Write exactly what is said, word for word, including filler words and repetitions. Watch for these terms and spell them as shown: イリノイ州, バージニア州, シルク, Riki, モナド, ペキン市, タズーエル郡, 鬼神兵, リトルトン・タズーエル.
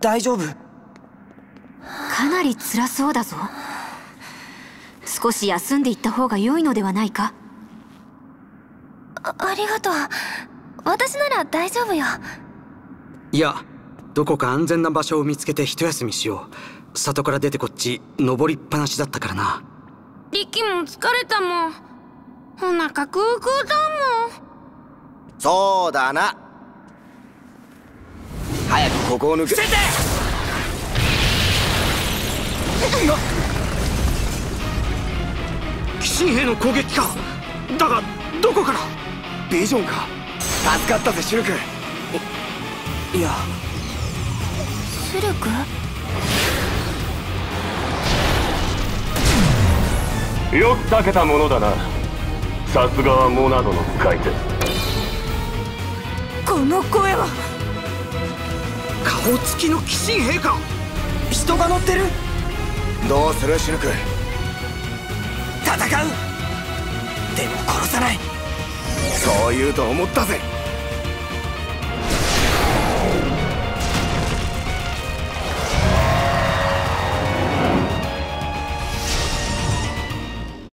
大丈夫？かなり辛そうだぞ。少し休んでいった方が良いのではないか。 あ, ありがとう。私なら大丈夫よ。いや、どこか安全な場所を見つけて一休みしよう。里から出てこっち登りっぱなしだったからな。リキも疲れたもん。お腹空々だもん。そうだな。早くここを抜け。伏せて！鬼神兵の攻撃か。だがどこから？ビジョンか。助かったぜシルク。いや、シルク？よくたけたものだな。さすがはモナドの使い手。この声は顔つきの鬼神兵か。人が乗ってる。どうするシルク？戦う。でも殺さない。そう言うと思ったぜ。